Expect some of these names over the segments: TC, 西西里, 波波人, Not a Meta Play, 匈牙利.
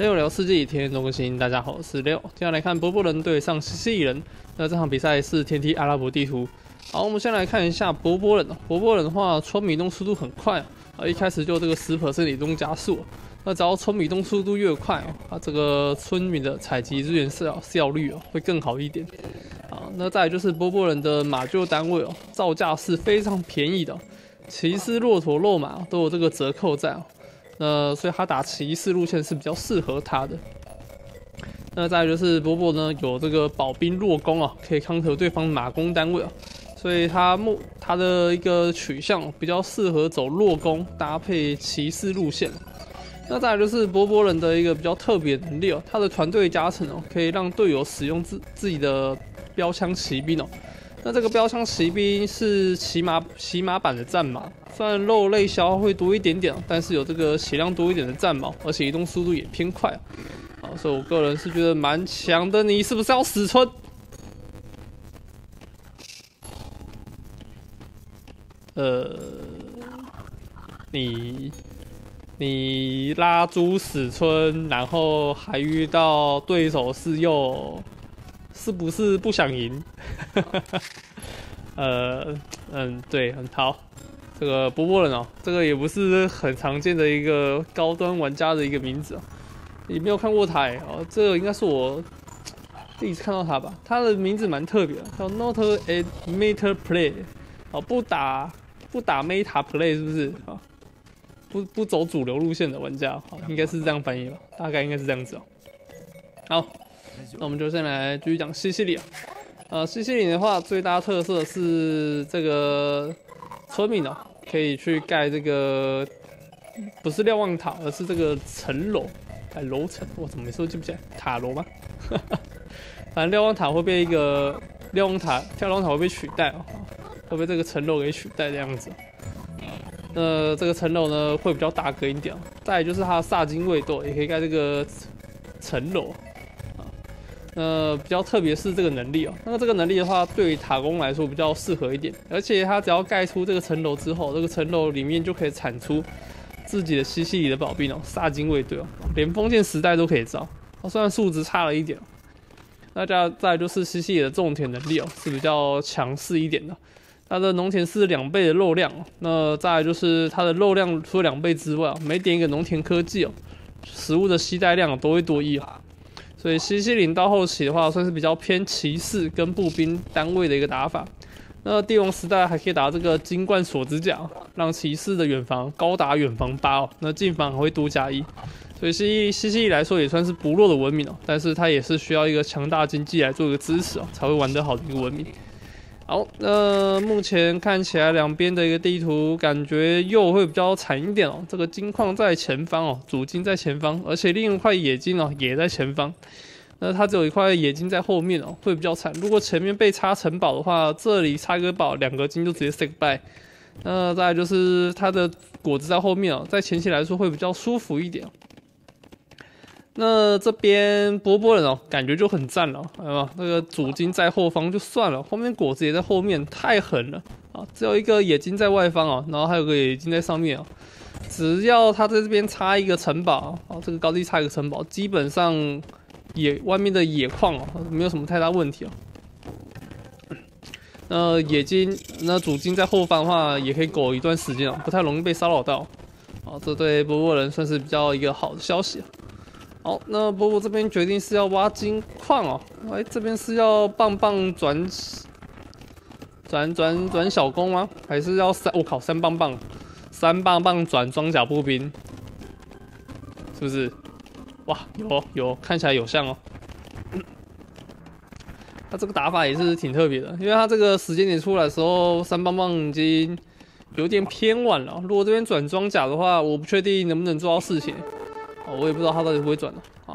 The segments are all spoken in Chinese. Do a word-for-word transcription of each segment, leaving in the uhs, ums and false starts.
六聊世纪，天天都更新。大家好，我是六。接下来看波波人对上西西里人。那这场比赛是天梯阿拉伯地图。好，我们先来看一下波波人。波波人的话，穿米洞速度很快啊，一开始就这个 百分之十 移动加速。那只要穿米洞速度越快啊，这个村民的采集资源效效率啊会更好一点。啊，那再来就是波波人的马厩单位哦，造价是非常便宜的，骑士、骆驼、肉马都有这个折扣在。 呃，所以他打骑士路线是比较适合他的。那再来就是波波呢，有这个保兵弱攻啊，可以抗衡对方马攻单位啊，所以他目他的一个取向比较适合走弱攻搭配骑士路线。那再来就是波波人的一个比较特别能力哦、啊，他的团队加成哦、啊，可以让队友使用自自己的标枪骑兵哦、啊。 那这个标枪骑兵是骑马骑马版的战马，虽然肉类消耗会多一点点，但是有这个血量多一点的战马，而且移动速度也偏快，啊，所以我个人是觉得蛮强的。你是不是要死村？呃，你你拉猪死村，然后还遇到对手是右。 是不是不想赢？呃，嗯，对，很好。这个波波人哦，这个也不是很常见的一个高端玩家的一个名字啊、哦，也没有看过他哎哦，这个应该是我第一次看到他吧。他的名字蛮特别的，叫 Not a Meta Play， 哦，不打不打 Meta Play 是不是啊、哦？不不走主流路线的玩家，哦、应该是这样翻译吧？大概应该是这样子哦。好。 那我们就先来继续讲西西里啊，呃，西西里的话最大特色是这个村民啊，可以去盖这个不是瞭望塔，而是这个城楼，哎，楼层，我怎么每次都记不起来，塔楼吗？反正瞭望塔会被一个瞭望塔，瞭望塔会被取代啊，会被这个城楼给取代的样子。那这个城楼呢会比较大格一点，再来就是它的萨金卫斗也可以盖这个城楼。 呃，比较特别是这个能力哦、喔。那这个能力的话，对于塔攻来说比较适合一点。而且它只要盖出这个城楼之后，这个城楼里面就可以产出自己的西西里的宝兵哦、喔，萨金卫队哦，连封建时代都可以造。哦，虽然数值差了一点、喔。那再再就是西西里的种田能力哦、喔，是比较强势一点的。它的农田是两倍的肉量哦、喔。那再来就是它的肉量除了两倍之外、喔，每点一个农田科技哦、喔，食物的携带量、喔、都会多一哦、喔。 所以西西里到后期的话，算是比较偏骑士跟步兵单位的一个打法。那帝王时代还可以打这个金冠锁指甲，让骑士的远防高达远防八哦，那近防还会多加一。所以西西里来说也算是不弱的文明哦，但是它也是需要一个强大经济来做一个支持哦，才会玩得好的一个文明。好，那目前看起来两边的一个地图感觉右会比较惨一点哦，这个金矿在前方哦，主金在前方，而且另一块冶金哦也在前方，那它只有一块冶金在后面哦，会比较惨。如果前面被插城堡的话，这里插一个堡，两个金就直接 say goodbye。那再来就是它的果子在后面哦，在前期来说会比较舒服一点。 那这边波波人哦，感觉就很赞了，哎呀，那个主金在后方就算了，后面果子也在后面，太狠了啊！只有一个冶金在外方哦，然后还有个冶金在上面哦。只要他在这边插一个城堡啊，这个高地插一个城堡，基本上野外面的野矿哦，没有什么太大问题哦。那冶金，那主金在后方的话，也可以苟一段时间哦，不太容易被骚扰到啊。这对波波人算是比较一个好的消息。 好，那波波这边决定是要挖金矿哦，哎，这边是要棒棒转转转转小弓吗？还是要三？我、哦、靠，三棒棒，三棒棒转装甲步兵，是不是？哇，有有，看起来有像哦。他、嗯啊、这个打法也是挺特别的，因为他这个时间点出来的时候，三棒棒已经有点偏晚了。如果这边转装甲的话，我不确定能不能做到事情。 我也不知道他到底会不会转了啊，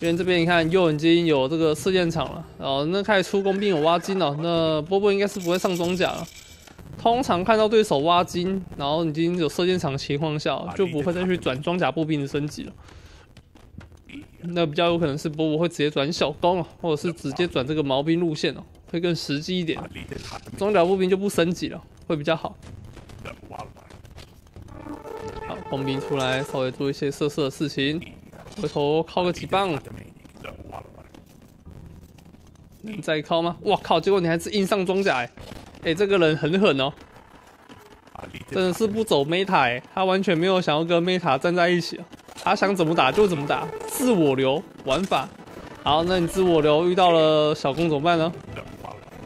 因为这边你看右已经有这个试验场了，哦，那开始出工并有挖金了，那波波应该是不会上装甲了。通常看到对手挖金，然后已经有射箭场的情况下，就不会再去转装甲步兵的升级了。那比较有可能是波波会直接转小弓了，或者是直接转这个毛兵路线哦，会更实际一点。装甲步兵就不升级了，会比较好。 工兵出来，稍微做一些色色的事情。回头靠个几棒，能再靠吗？哇靠！结果你还是硬上装甲哎、欸欸，这个人很狠哦、喔，真的是不走 meta，、欸、他完全没有想要跟 meta 站在一起、喔，他想怎么打就怎么打，自我流玩法。好，那你自我流遇到了小攻怎么办呢？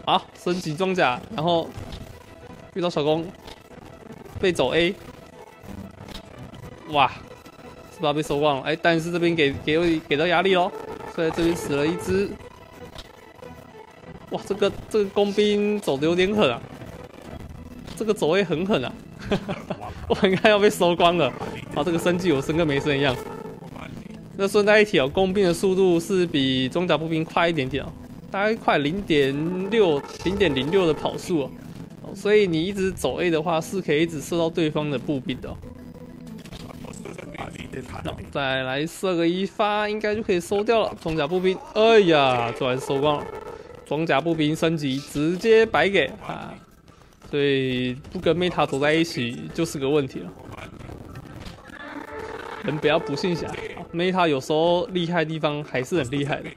好，升级装甲，然后遇到小攻，被走 A， 哇！ 是吧？被收光了，哎、欸，但是这边给给给到压力喽，所以这边死了一只。哇，这个这个工兵走的有点狠啊，这个走位很狠啊，我应该要被收光了。啊，这个生技我生跟没生一样。那顺带一提哦，工兵的速度是比装甲步兵快一点点哦，大概快零点六零点零六的跑速哦，所以你一直走 A 的话，是可以一直射到对方的步兵的、哦。 再来射个一发，应该就可以收掉了。装甲步兵，哎呀，突然收光了。装甲步兵升级直接白给啊！所以不跟 meta 走在一起就是个问题了。人不要不信邪 ，meta 有时候厉害的地方还是很厉害的，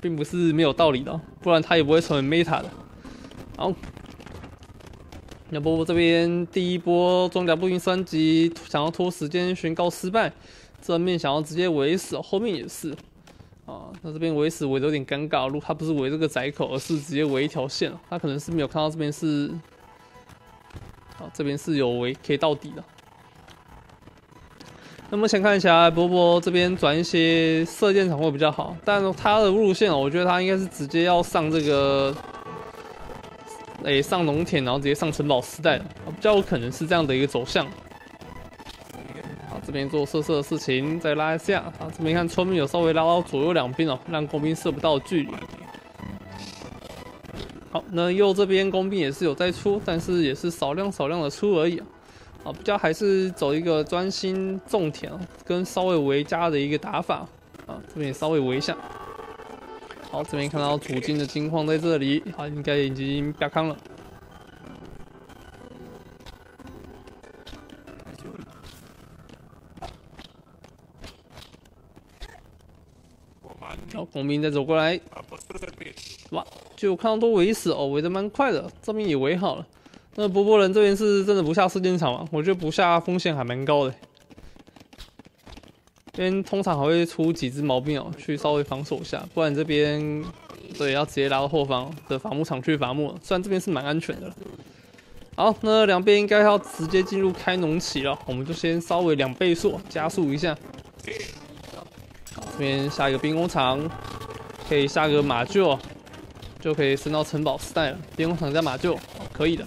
并不是没有道理的，不然他也不会成为 meta 的。好。 那波波这边第一波装甲步兵升级，想要拖时间宣告失败，正面想要直接围死，后面也是，啊，那这边围死围的有点尴尬，如果他不是围这个窄口，而是直接围一条线，他可能是没有看到这边是，啊，这边是有围可以到底的。那么想看一下波波这边转一些射箭场会比较好，但他的路线我觉得他应该是直接要上这个。 哎、欸，上农田，然后直接上城堡时代了，比较有可能是这样的一个走向。好，这边做射射的事情，再拉一下。啊，这边看村民有稍微拉到左右两边哦，让工兵射不到的距离。好，那右这边工兵也是有在出，但是也是少量少量的出而已啊。啊，比较还是走一个专心种田哦，跟稍微围家的一个打法。啊，这边也稍微围一下。 好，这边看到主金的金矿在这里，啊，应该已经爆康了。好，工兵再走过来，哇，就看到都围死哦，围的蛮快的，这边也围好了。那波波人这边是真的不下射箭场吗？我觉得不下风险还蛮高的。这边通常还会出几只毛病哦，去稍微防守一下，不然这边对要直接拉到后方的伐木场去伐木了。虽然这边是蛮安全的了。好，那两边应该要直接进入开农期了，我们就先稍微两倍速加速一下。好，这边下一个兵工厂，可以下个马厩，就可以升到城堡时代了。兵工厂加马厩，可以的。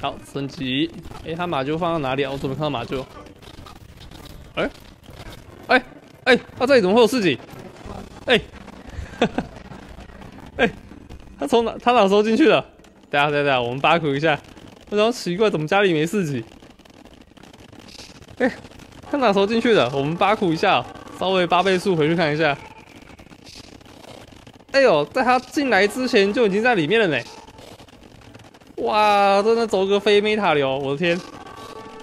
好，升级。 哎、欸，他马厩放到哪里啊？我怎么看到马厩？哎，哎，哎，他这里怎么会有事情？哎、欸，哈哈，哎，他从哪？他哪时候进去的？等下，等下，我们扒苦一下。我想奇怪，怎么家里没事情？哎、欸，他哪时候进去的？我们扒苦一下、喔，稍微八倍速回去看一下。哎呦，在他进来之前就已经在里面了呢、欸。 哇，真的走个非 meta 流，我的天，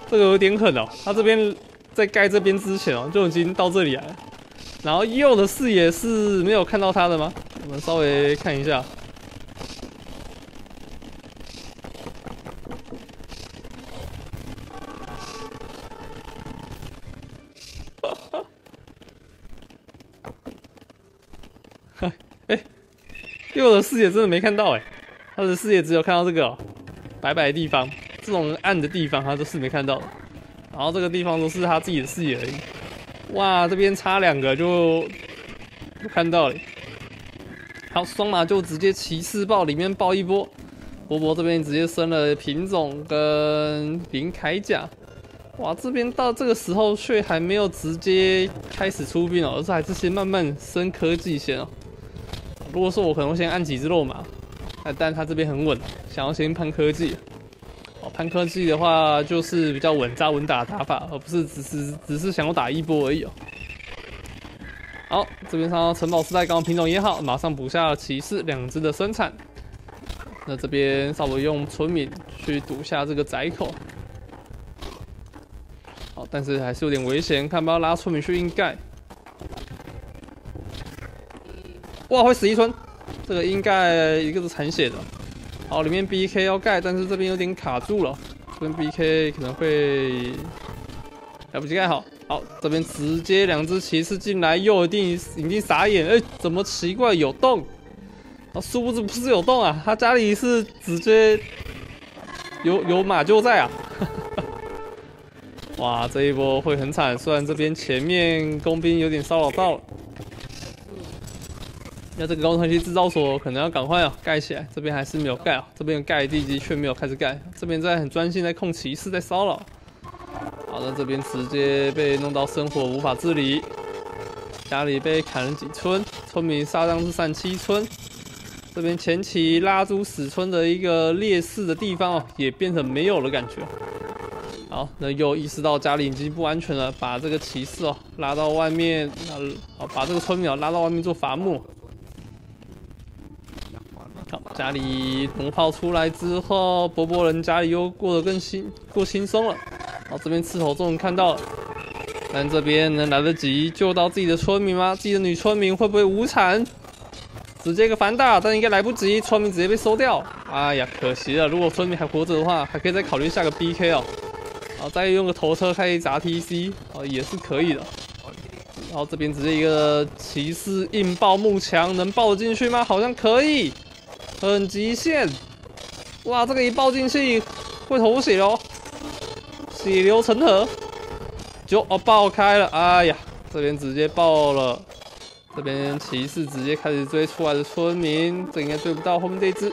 这个有点狠哦。他这边在盖这边之前哦，就已经到这里来了。然后右的视野是没有看到他的吗？我们稍微看一下。哎哎、欸，右的视野真的没看到哎、欸。 他的视野只有看到这个、喔、白白的地方，这种暗的地方他都是没看到的。然后这个地方都是他自己的视野而已。哇，这边差两个就就看到了。好，双马就直接骑士爆里面爆一波。波波这边直接升了品种跟零铠甲。哇，这边到这个时候却还没有直接开始出兵哦、喔，而是还是先慢慢升科技先哦、喔。如果说我可能会先按几只肉马。 但他这边很稳，想要先攀科技。哦，攀科技的话就是比较稳扎稳打的打法，而不是只是只是想要打一波而已哦。好，这边上城堡时代刚刚品种也好，马上补下骑士两只的生产。那这边稍微用村民去堵下这个窄口。好，但是还是有点危险，看把他拉出敏去硬盖。哇，会死一村，这个硬盖一个是残血的。好，里面 B K 要盖，但是这边有点卡住了，这边 B K 可能会来不及盖好。好，这边直接两只骑士进来，又一定一定傻眼，哎、欸，怎么奇怪有洞？ 啊，殊不知不是有洞啊，他家里是直接有有马厩在啊！哇，这一波会很惨，虽然这边前面工兵有点骚扰到了，那这个工程机制造所可能要赶快啊盖起来，这边还是没有盖啊，这边盖地基却没有开始盖，这边在很专心在控骑士在骚扰，好，那这边直接被弄到生活无法自理，家里被砍了几村，村民杀伤至三七村。 这边前期拉出死村的一个劣势的地方哦，也变成没有了感觉。好，那又意识到家里已经不安全了，把这个骑士哦拉到外面，啊，把这个村民哦拉到外面做伐木。好，家里农炮出来之后，波波人家里又过得更轻，过轻松了。好，这边刺头众看到了，但这边能来得及救到自己的村民吗？自己的女村民会不会无产？ 直接一个反打，但应该来不及，村民直接被收掉。哎呀，可惜了！如果村民还活着的话，还可以再考虑下个 B K 哦。然后再用个头车开一砸 T C 哦，也是可以的。然后这边直接一个骑士硬爆木墙，能爆进去吗？好像可以，很极限。哇，这个一爆进去会头血哦，血流成河。就哦爆开了，哎呀，这边直接爆了。 这边骑士直接开始追出来的村民，这应该追不到后面这一只。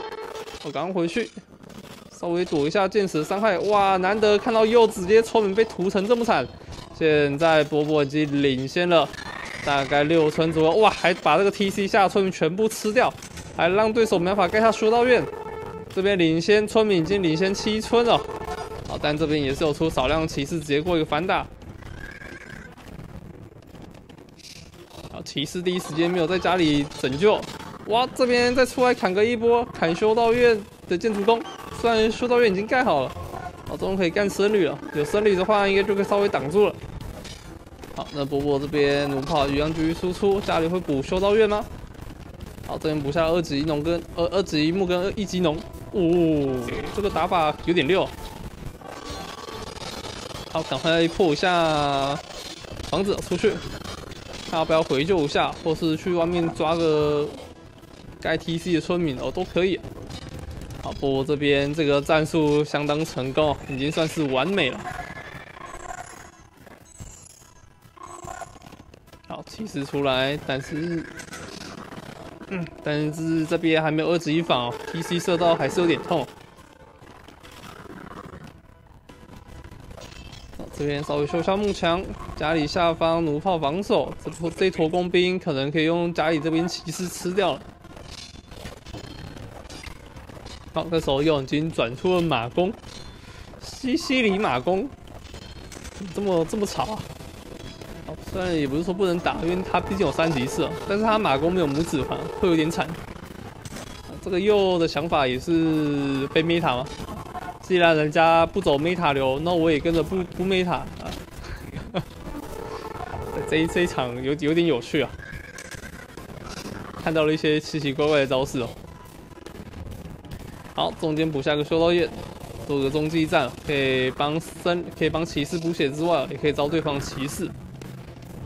我赶快回去，稍微躲一下箭矢的伤害。哇，难得看到又直接村民被屠成这么惨。现在波波已经领先了，大概六村左右。哇，还把这个 T C 下的村民全部吃掉，还让对手没法盖下修道院。这边领先村民已经领先七村了。好，但这边也是有出少量骑士直接过一个反打。 骑士第一时间没有在家里拯救，哇！这边再出来砍个一波，砍修道院的建筑工。虽然修道院已经盖好了，好，终于可以干僧侣了。有僧侣的话，应该就可以稍微挡住了。好，那波波这边弩炮一样继续输出，家里会补修道院吗？好，这边补下二级农跟二二级木跟一级农。哦，这个打法有点溜。好，赶快破一下房子出去。 要不要回救一下，或是去外面抓个该 T C 的村民哦，都可以。好，波波这边这个战术相当成功，已经算是完美了。好，骑士出来，但是，嗯，但是这边还没有二指一防哦 ，T C 射到还是有点痛。好，这边稍微修一下木墙。 家里下方弩炮防守，这坨这坨工兵可能可以用家里这边骑士吃掉了。好，这时候又已经转出了马弓，西西里马弓，这么这么吵啊！好，虽然也不是说不能打，因为他毕竟有三级射，但是他马弓没有拇指环，会有点惨。这个右的想法也是被 meta 吗？既然人家不走 meta 流，那我也跟着不不 meta 啊。 这一这一场有有点有趣啊，看到了一些奇奇怪怪的招式哦。好，中间补下个修道院，做个中继站，可以帮僧，可以帮骑士补血之外，也可以招对方骑士。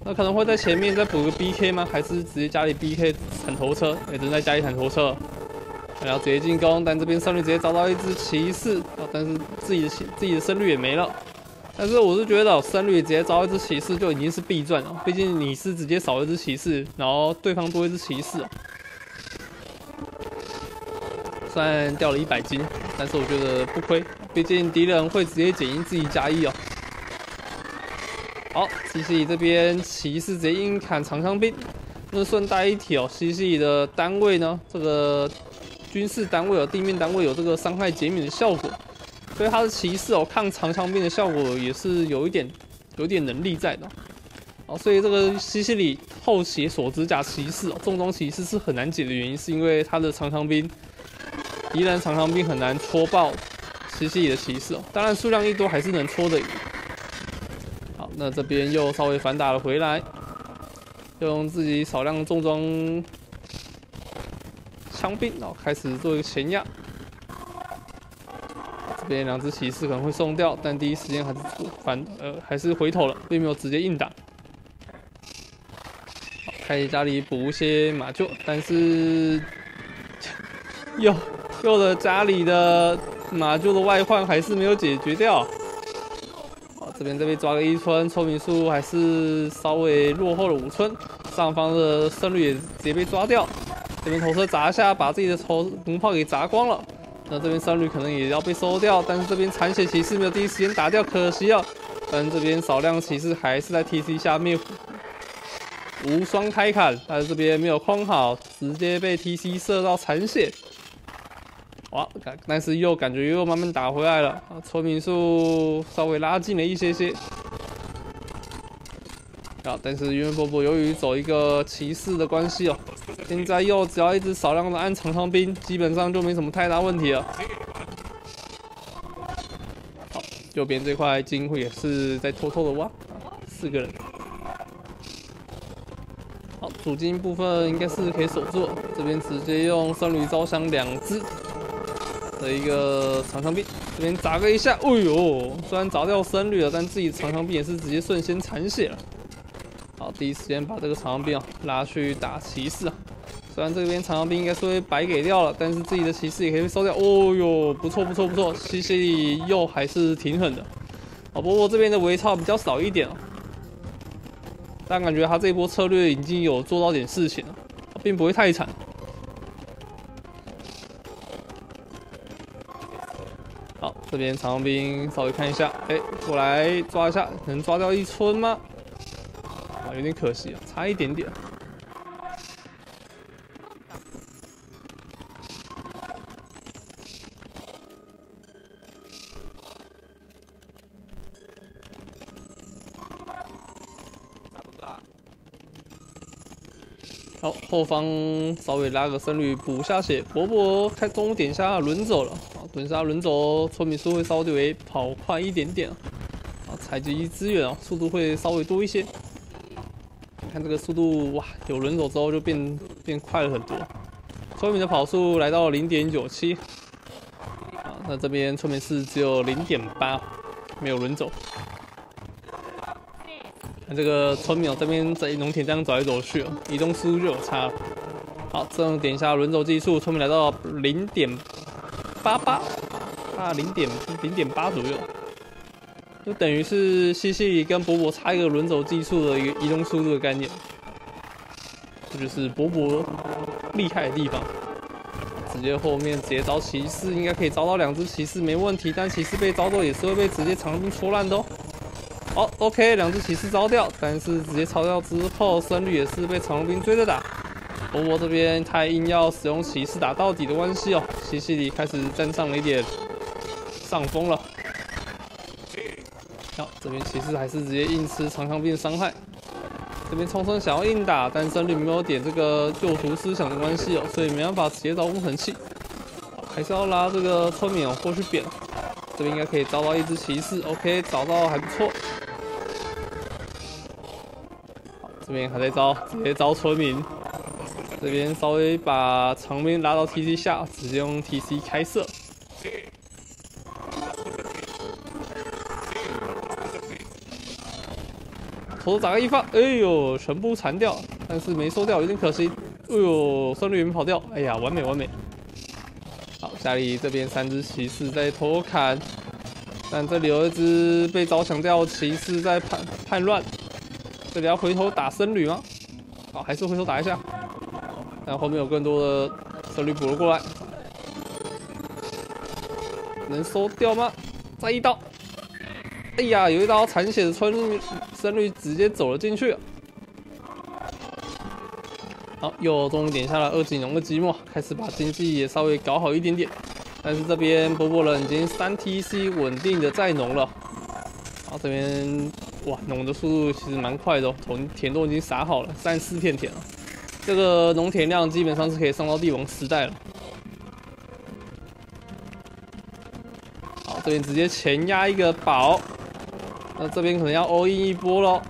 那可能会在前面再补个 B K 吗？还是直接家里 B K 砍头车？哎、欸，正在家里砍头车，然后直接进攻，但这边僧侣直接招到一只骑士啊，但是自己的自己的僧侣也没了。 但是我是觉得，僧侣直接招一只骑士就已经是必赚了，毕竟你是直接少一只骑士，然后对方多一只骑士。虽然掉了一百斤，但是我觉得不亏，毕竟敌人会直接减一自己加一哦。好，西西这边骑士直接硬砍长枪兵，那顺带一提哦，西西的单位呢，这个军事单位有地面单位有这个伤害减免的效果。 所以他的骑士哦，抗长枪兵的效果也是有一点，有点能力在的。哦，所以这个西西里后期锁指甲骑士哦，重装骑士是很难解的原因，是因为他的长枪兵，敌人长枪兵很难戳爆西西里的骑士哦。当然数量一多还是能戳的赢。那这边又稍微反打了回来，用自己少量重装枪兵，然后开始做一个前压。这边两只骑士可能会送掉，但第一时间还是反呃还是回头了，并没有直接硬打。好，开始家里补一些马厩，但是又又的家里的马厩的外患还是没有解决掉。 这边这边抓个一村，聪明数还是稍微落后了五村，上方的胜率也直接被抓掉。这边投车砸一下，把自己的头红炮给砸光了。那这边胜率可能也要被收掉，但是这边残血骑士没有第一时间打掉，可惜啊。但这边少量骑士还是在 T C 下灭无双开砍，但是这边没有框好，直接被 T C 射到残血。哇，但是又感觉又慢慢打回来了啊，村民数稍微拉近了一些些。啊，但是因为波波由于走一个骑士的关系哦，现在又只要一直少量的按长枪兵，基本上就没什么太大问题了。好，右边这块金库也是在偷偷的挖，四个人。好，主金部分应该是可以守住，这边直接用圣女招降两只。 的一个长枪兵，这边砸个一下，哎呦！虽然砸掉僧侣了，但自己长枪兵也是直接瞬间残血了。好，第一时间把这个长枪兵啊拉去打骑士啊。虽然这边长枪兵应该是会白给掉了，但是自己的骑士也可以被收掉。哦呦，不错不错不错，西西又还是挺狠的。好，不过这边的微操比较少一点哦，但感觉他这一波策略已经有做到点事情了，并不会太惨。 好，这边长兵稍微看一下，哎、欸，过来抓一下，能抓掉一村吗？啊，有点可惜啊，差一点点。好，后方稍微拉个僧侣补下血，伯伯开中点下轮走了。 轮杀轮走，村民速会稍微跑快一点点啊，采集资源啊，速度会稍微多一些。你看这个速度哇，有轮走之后就变变快了很多。村民的跑速来到 零点九七 啊，那这边村民是只有 零点八， 没有轮走。看这个村民、啊、这边在农田这样走来走去啊，移动速度就有差了。好，这样点一下轮走技术，村民来到 零点八。 八八啊，零点零点八左右，就等于是西西跟伯伯差一个轮轴技术的一个移动速度的概念，这就是伯伯厉害的地方。直接后面直接招骑士，应该可以招到两只骑士没问题，但骑士被招到也是会被直接长兵戳烂的哦。好 ，OK， 两只骑士招掉，但是直接招掉之后，僧侣也是被长兵追着打。 伯伯这边太硬要使用骑士打到底的关系哦，西西里开始占上了一点上风了。好、哦，这边骑士还是直接硬吃长枪兵的伤害。这边冲生想要硬打，但僧侣没有点这个救赎思想的关系哦，所以没办法直接招工程器，还是要拉这个村民哦过去扁。这边应该可以招到一只骑士 ，OK， 找到还不错。 这边还在招，直接招村民。这边稍微把长兵拉到 T C 下，直接用 T C 开射。头砸个一发，哎呦，全部残掉，但是没收掉，有点可惜。哎呦，胜率没跑掉，哎呀，完美完美。好，家里这边三只骑士在偷砍，但这里有一只被招降掉骑士在叛叛乱。 这里要回头打僧侣吗？好、哦，还是回头打一下。但后面有更多的僧侣补了过来，能收掉吗？再一刀！哎呀，有一刀残血的村僧侣直接走了进去了。好，又终于点下了二技能的寂寞，开始把经济也稍微搞好一点点。但是这边波波人已经三 T C 稳定的在农了。好，这边。 哇，农的速度其实蛮快的哦，从田都已经撒好了三四片田了，这个农田量基本上是可以上到帝王时代了。好，这边直接前压一个宝，那这边可能要 all in 一波咯。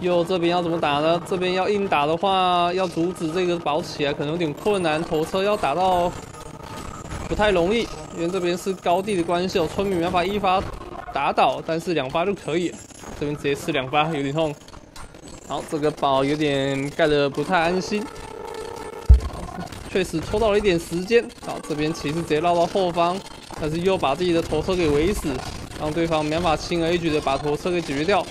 右这边要怎么打呢？这边要硬打的话，要阻止这个保起来可能有点困难，头车要打到不太容易，因为这边是高地的关系，有村民没办法一发打倒，但是两发就可以。这边直接吃两发有点痛。好，这个宝有点盖得不太安心。 确实抽到了一点时间，好，这边骑士直接绕到后方，但是又把自己的头车给围死，让对方没办法轻而易举的把头车给解决掉。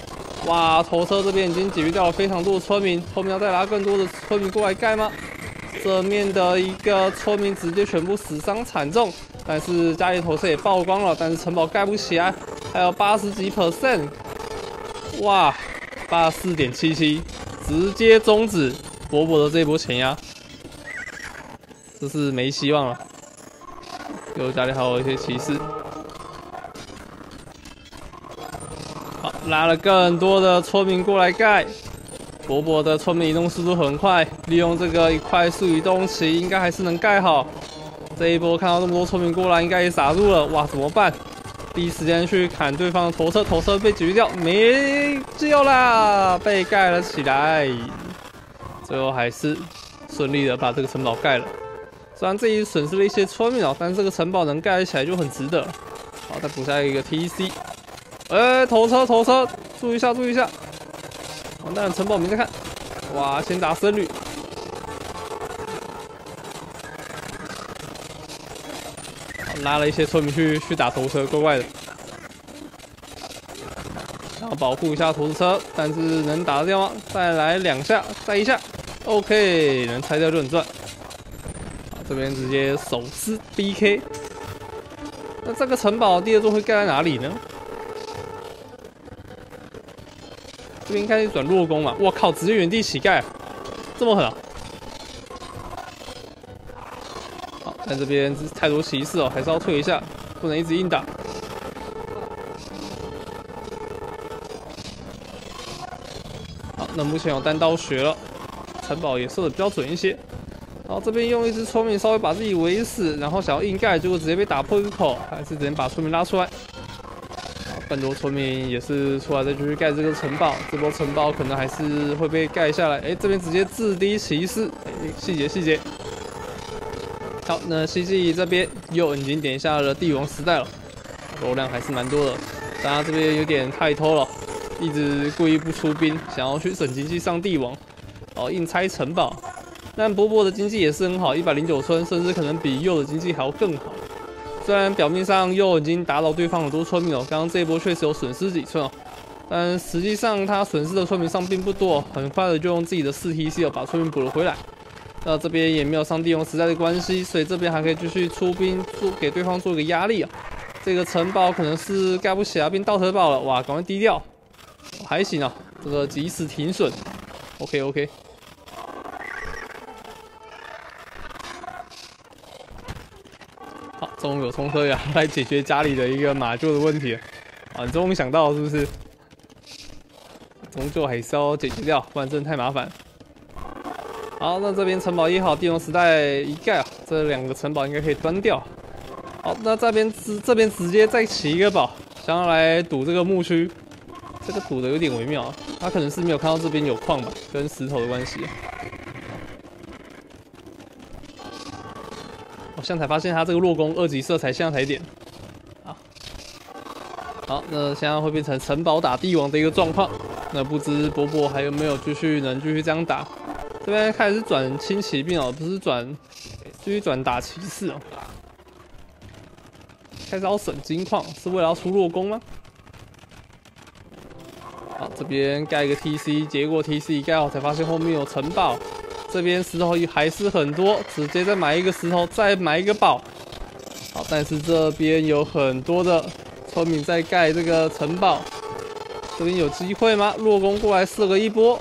哇，头车这边已经解决掉了非常多的村民，后面要再拉更多的村民过来盖吗？这面的一个村民直接全部死伤惨重，但是家里头车也爆光了，但是城堡盖不起来，还有八十几 percent， 哇，八十四点七七，直接终止伯伯的这一波前压。 这是没希望了。有家里还有一些骑士，好拉了更多的村民过来盖。伯伯的村民移动速度很快，利用这个快速移动骑，应该还是能盖好。这一波看到这么多村民过来，应该也傻住了。哇，怎么办？第一时间去砍对方的头车，头车被解决掉，没救啦，被盖了起来。最后还是顺利的把这个城堡盖了。 虽然自己损失了一些村民啊，但是这个城堡能盖起来就很值得。好，再补下一个 T C。哎、欸，头车头车，注意一下注意一下。完蛋，城堡没在看。哇，先打僧侣。拉了一些村民去去打头车，怪怪的。然后保护一下头车，但是能打得掉吗？再来两下，再一下 ，OK， 能拆掉就很赚。 这边直接手撕 B K， 那这个城堡第二座会盖在哪里呢？这边应该是转弱攻嘛？我靠，直接原地起盖，这么狠啊！好，但这边太多骑士哦，还是要退一下，不能一直硬打。好，那目前有单刀学了，城堡也射得比较准一些。 然后这边用一只村民稍微把自己围死，然后想要硬盖，结果直接被打破一个口，还是只能把村民拉出来。更多村民也是出来再继续盖这个城堡，这波城堡可能还是会被盖下来。哎，这边直接制敌骑士，细节细节。好，那西西这边又已经点下了帝王时代了，流量还是蛮多的，但他这边有点太偷了，一直故意不出兵，想要去省经济上帝王，哦，硬拆城堡。 但波波的经济也是很好， 一百零九村甚至可能比右的经济还要更好。虽然表面上右已经打倒对方很多村民了，刚刚这一波确实有损失几村哦，但实际上他损失的村民上并不多，很快的就用自己的四 T C 把村民补了回来。那这边也没有上帝王时代的关系，所以这边还可以继续出兵做给对方做一个压力啊。这个城堡可能是盖不起来，变倒车堡了，哇，赶快低调，还行啊，这个及时停损 ，OK OK。 终于有冲车呀，来解决家里的一个马厩的问题啊！你终于想到是不是？终究还是要解决掉，不然真的太麻烦。好，那这边城堡也好，帝王时代一盖啊，这两个城堡应该可以端掉。好，那这边直这边直接再起一个堡，想要来堵这个牧区，这个堵的有点微妙啊，他可能是没有看到这边有矿吧，跟石头的关系。 现在才发现他这个弱攻二级色彩现在才点，啊，好，那现在会变成城堡打帝王的一个状况，那不知伯伯还有没有继续能继续这样打？这边开始转轻骑兵哦，不是转，继续转打骑士哦，开始要省金矿，是为了要出弱攻吗？好，这边盖一个 T C， 结果 T C 盖好才发现后面有城堡。 这边石头还是很多，直接再买一个石头，再买一个堡。好，但是这边有很多的村民在盖这个城堡，这边有机会吗？弱攻过来射个一波。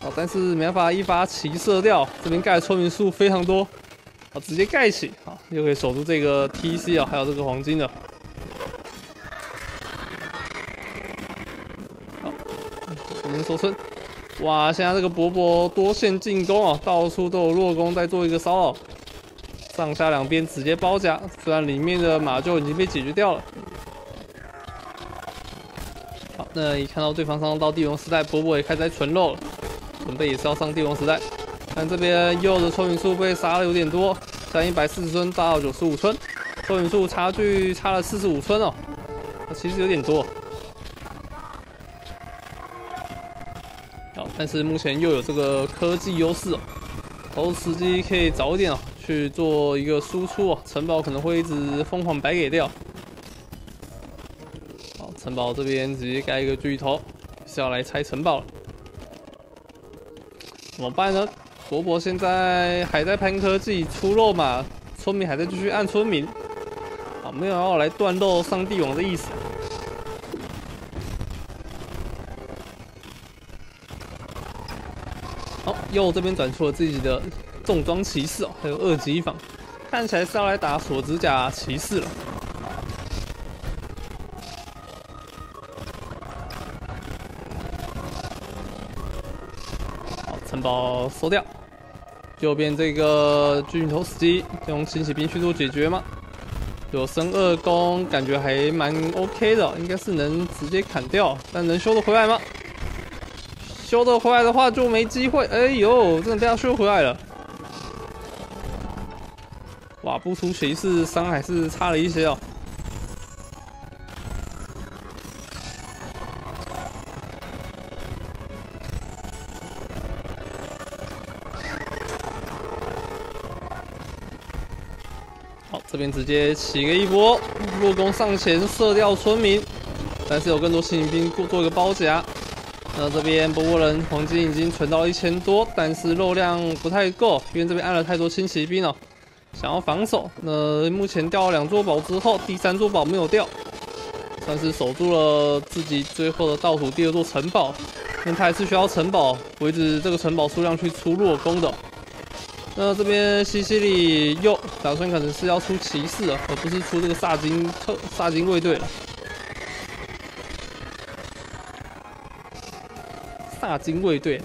好，但是没办法一发齐射掉。这边盖的村民数非常多，好，直接盖起，好，又可以守住这个 T C 啊，还有这个黄金的。好，我们收村。 哇！现在这个伯伯多线进攻啊，到处都有弱攻在做一个骚扰，上下两边直接包夹。虽然里面的马厩已经被解决掉了，好，那一看到对方上到地龙时代，波波也开始在存肉了，准备也是要上地龙时代。看这边右的抽云树被杀的有点多，才一百四十村打到九十五村，抽云树差距差了四十五村哦，其实有点多。 但是目前又有这个科技优势哦，投石机可以早一点哦去做一个输出哦，城堡可能会一直疯狂白给掉。好，城堡这边直接盖一个巨头，是要来拆城堡了。怎么办呢？伯伯现在还在攀科技出肉嘛，村民还在继续按村民，啊，没有要来断肉上帝王的意思。 右这边转出了自己的重装骑士哦，还有二级一防，看起来是要来打锁指甲骑士了。好，城堡收掉。右边这个巨型投石机用轻骑兵迅速解决吗？有升二攻，感觉还蛮 OK 的，应该是能直接砍掉，但能修得回来吗？ 修得回来的话就没机会。哎呦，真的被他修回来了！哇，不出骑士伤还是差了一些哦。好，这边直接起个一波，落弓上前射掉村民，但是有更多新骑兵做一个包夹。 那这边波波人黄金已经存到一千多，但是肉量不太够，因为这边按了太多轻骑兵了、哦，想要防守。那目前掉了两座堡之后，第三座堡没有掉，算是守住了自己最后的倒数第二座城堡。但他还是需要城堡维持这个城堡数量去出弱攻的。那这边西西里又打算可能是要出骑士了，而不是出这个萨金特萨金卫队了。 萨金卫队，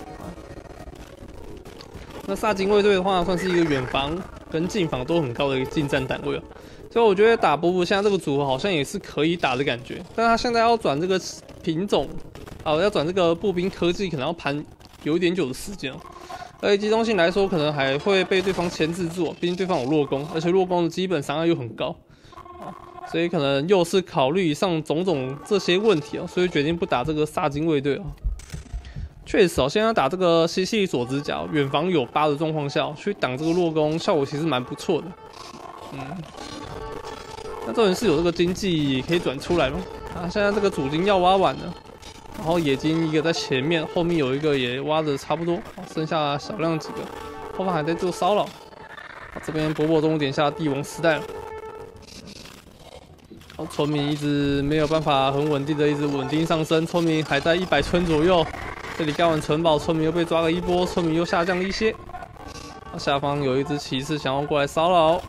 那萨金卫队的话，算是一个远防跟近防都很高的一个近战单位哦。所以我觉得打波波现在这个组合好像也是可以打的感觉，但他现在要转这个品种，啊，要转这个步兵科技，可能要盘有一点久的时间哦。而且机动性来说，可能还会被对方牵制住，毕竟对方有弱攻，而且弱攻的基本伤害又很高，所以可能又是考虑以上种种这些问题哦，所以决定不打这个萨金卫队哦。 确实哦，现在打这个西西里锁指甲，远防有八的状况下，去挡这个弱攻，效果其实蛮不错的。嗯，那这人是有这个经济可以转出来吗？啊，现在这个主金要挖完了，然后野金一个在前面，后面有一个也挖的差不多，剩下少量几个，后方还在做骚扰。这边伯伯终点下帝王时代了，然后村民一直没有办法很稳定的一直稳定上升，村民还在一百村左右。 这里盖完城堡，村民又被抓了一波，村民又下降了一些。下方有一只骑士想要过来骚扰，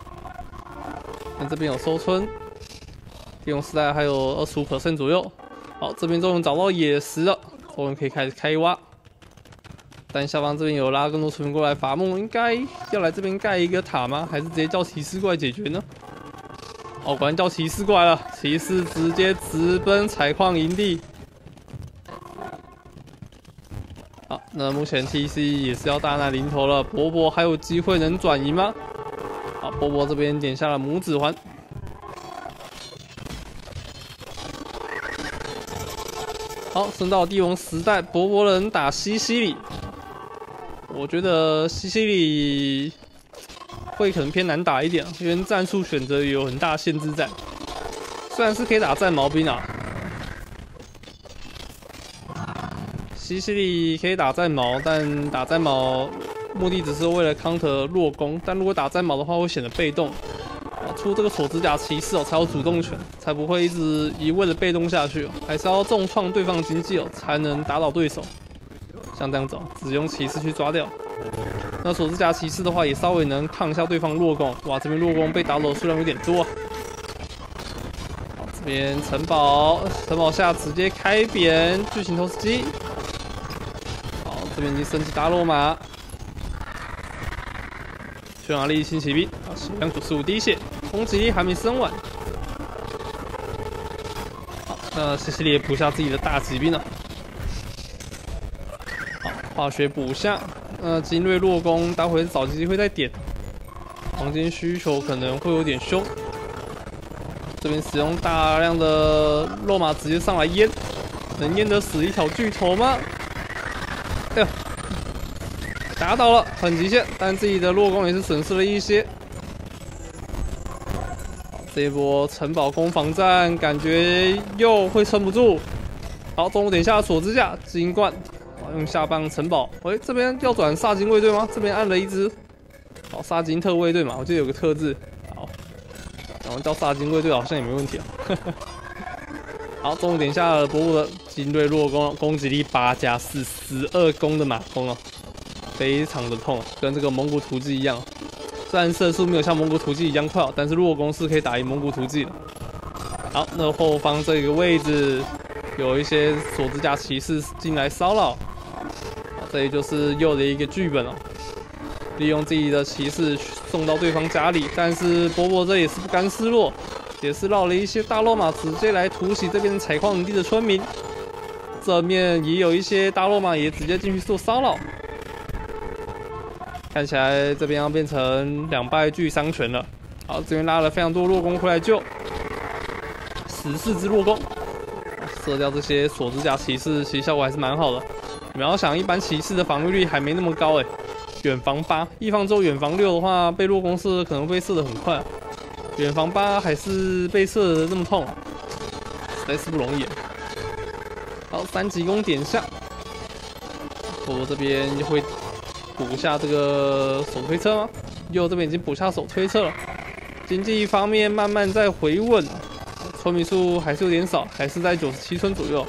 那这边有收村，帝王时代还有 百分之二十五 左右。好，这边终于找到野食了，我们可以开始开挖。但下方这边有拉更多村民过来伐木，应该要来这边盖一个塔吗？还是直接叫骑士过来解决呢？哦，果然叫骑士过来了，骑士直接直奔采矿营地。 好，那目前 T C 也是要大难临头了，伯伯还有机会能转移吗？好，伯伯这边点下了拇指环。好，升到帝王时代，伯伯人打西西里，我觉得西西里会可能偏难打一点，因为战术选择也有很大限制在。虽然是可以打战矛兵啊。 西西里可以打战矛，但打战矛目的只是为了 counter 弱攻。但如果打战矛的话，会显得被动。出这个锁指甲骑士哦，才有主动权，才不会一直一味的被动下去哦，还是要重创对方经济哦，才能打倒对手。像这样子哦，只用骑士去抓掉。那锁指甲骑士的话，也稍微能抗一下对方弱攻。哇，这边弱攻被打倒的数量有点多啊。好，这边城堡，城堡下直接开扁巨型投石机。 这边已经升级大罗马，匈牙利轻骑兵啊，血量九十五滴血，攻击力还没升完。好，那西西里也补下自己的大骑兵了。好，化学补下。呃，精锐落弓，待会找机会再点。黄金需求可能会有点凶。这边使用大量的肉马直接上来淹，能淹得死一条巨头吗？哎呦，打倒了，很极限，但自己的落弓也是损失了一些。 这一波城堡攻防战，感觉又会撑不住。好，中路点下锁之下金冠，用下半城堡。喂、欸，这边要转萨金卫队吗？这边按了一只，好，萨金特卫队嘛，我记得有个特字。好，然后叫萨金卫队好像也没问题啊。好，中路点下了伯伯的金队弱攻，攻击力八加四，十二攻的马弓啊，非常的痛、啊，跟这个蒙古突骑一样、啊。 虽然射速没有像蒙古突骑一样快，但是弱攻是可以打赢蒙古突骑的。好，那后方这个位置有一些索之甲骑士进来骚扰，这里就是又的一个剧本了、哦。利用自己的骑士送到对方家里，但是伯伯这也是不甘示弱，也是绕了一些大罗马直接来突袭这边采矿营地的村民。这面也有一些大罗马也直接进去做骚扰。 看起来这边要变成两败俱伤拳了。好，这边拉了非常多弱弓回来救，十四只弱弓，射掉这些锁之甲骑士，其实效果还是蛮好的。你们要想，一般骑士的防御力还没那么高哎，远防八，一方之后远防六的话，被弱弓射可能会射得很快，远防八还是被射得这么痛，实在是不容易。好，三级弓点下，我这边会。 补下这个手推车吗？右这边已经补下手推车了。经济方面慢慢在回稳，村民数还是有点少，还是在九十七村左右。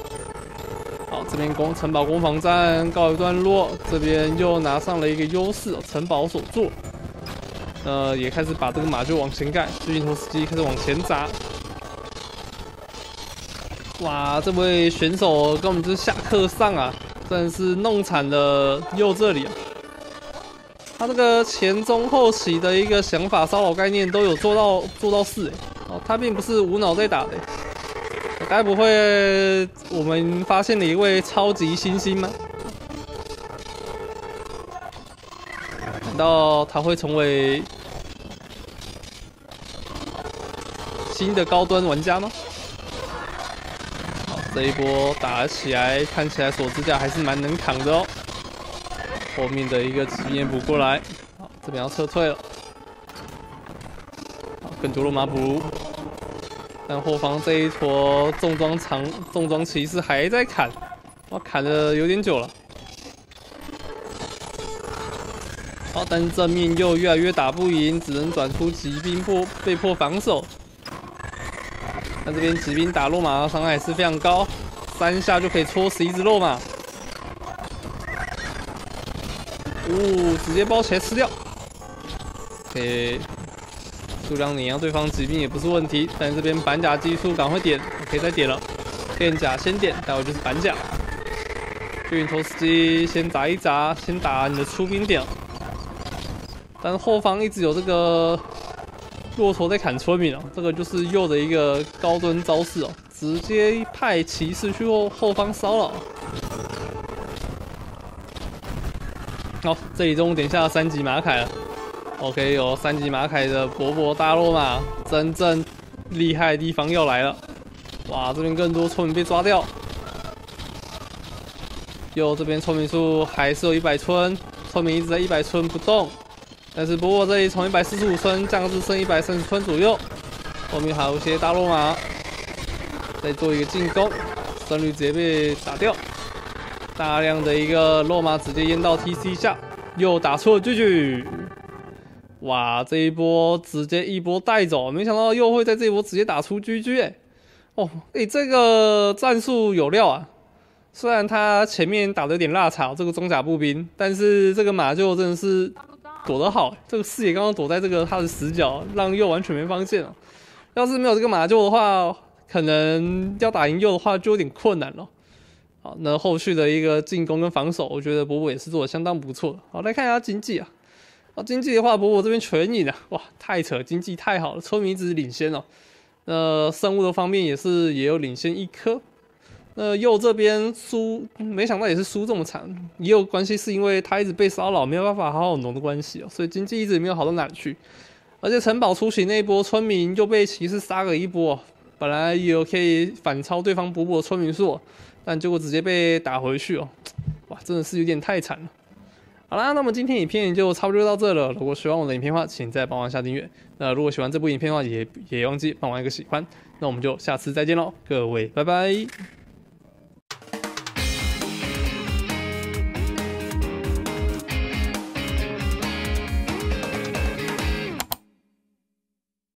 好，这边攻城堡攻防战告一段落，这边又拿上了一个优势，城堡所做。呃，也开始把这个马就往前盖，巨型投石机开始往前砸。哇，这位选手根本就是下课上啊，真的是弄惨了右这里啊。 他这个前中后期的一个想法骚扰概念都有做到做到事、欸，哦，他并不是无脑在打的、欸，该不会我们发现了一位超级新星吗？难道他会成为新的高端玩家吗？好，这一波打起来，看起来锁支架还是蛮能扛的哦。 后面的一个骑兵补过来，好，这边要撤退了。好，更多罗马补，但后方这一坨重装长重装骑士还在砍，哇，砍的有点久了。好，但是正面又越来越打不赢，只能转出骑兵迫被迫防守。那这边骑兵打罗马的伤害也是非常高，三下就可以戳死一只罗马。 哦，直接包起来吃掉。OK， 数量碾压对方疾病也不是问题，但这边板甲技术赶快点，可以再点了。电甲先点，待会就是板甲。巨型投石机先砸一砸，先打你的出兵点。但是后方一直有这个骆驼在砍村民哦，这个就是右的一个高蹲招式哦，直接派骑士去后后方骚扰。 好，这里中午点下三级马凯了。OK， 有三级马凯的勃勃大罗马，真正厉害的地方要来了。哇，这边更多村民被抓掉。右这边村民数还是有一百村，村民一直在一百村不动。但是勃勃这里从一百四十五村降至剩一百三十村左右。后面还有一些大罗马，再做一个进攻，僧侣直接被打掉。 大量的一个罗马直接淹到 T C 下，又打出了巨巨。哇，这一波直接一波带走，没想到又会在这一波直接打出巨巨哎！哦，哎、欸，这个战术有料啊！虽然他前面打的有点落差，这个装甲步兵，但是这个马厩真的是躲得好，这个视野刚刚躲在这个他的死角，让右完全没发现啊。要是没有这个马厩的话，可能要打赢右的话就有点困难了。 好，那后续的一个进攻跟防守，我觉得伯伯也是做的相当不错的。好，来看一下经济啊，啊经济的话，伯伯这边全赢了、啊，哇，太扯，经济太好了，村民一直领先哦。那生物的方面也是也有领先一颗。那右这边输，没想到也是输这么惨，也有关系是因为他一直被骚扰，没有办法好好农的关系哦，所以经济一直没有好到哪里去。而且城堡初期那一波村民又被骑士杀了一波，本来有可以反超对方补补的村民数，但结果直接被打回去哦，哇，真的是有点太惨了。 好啦，那么今天影片就差不多到这了。如果喜欢我的影片的话，请再帮忙下订阅。那如果喜欢这部影片的话，也也忘记帮忙一个喜欢。那我们就下次再见喽，各位，拜拜。